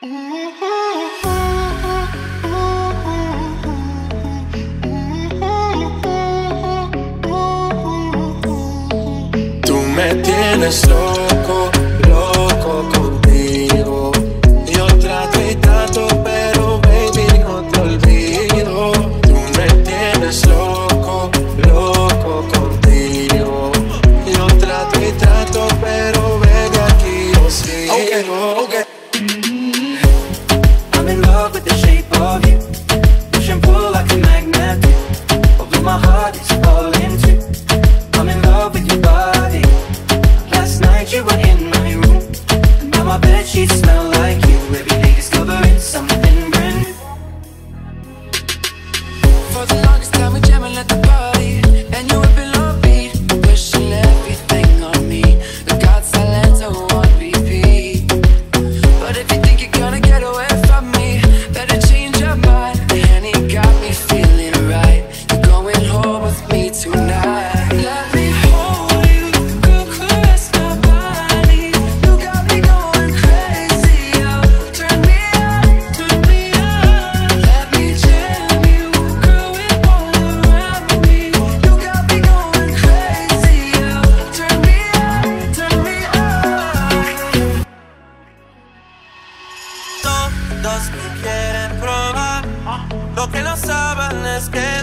Tú me tienes loco, loco contigo. Yo trato y trato, pero baby no te olvido. Tú me tienes loco, loco contigo. Yo trato y trato, pero baby aquí yo sigo. Okay. With the shape of you, push and pull like a magnet. Although my heart is falling too, I'm in love with your body. Last night you were in my room, and now my bed sheets smell like you. Every day discovering something brand new. For the longest time we jamming at the party, and you were below me, pushing everything on me. The God's silence on repeat. But if you think you're gonna get away from me, better change your mind. And it got me feeling right. You're going home with me tonight. Let me hold you, go caress my body. You got me going crazy, oh. Turn me on, turn me on. Let me jam you, girl, it all around me. You got me going crazy, oh. Turn me on, turn me on. Todos me quieren probar. Lo que no saben es que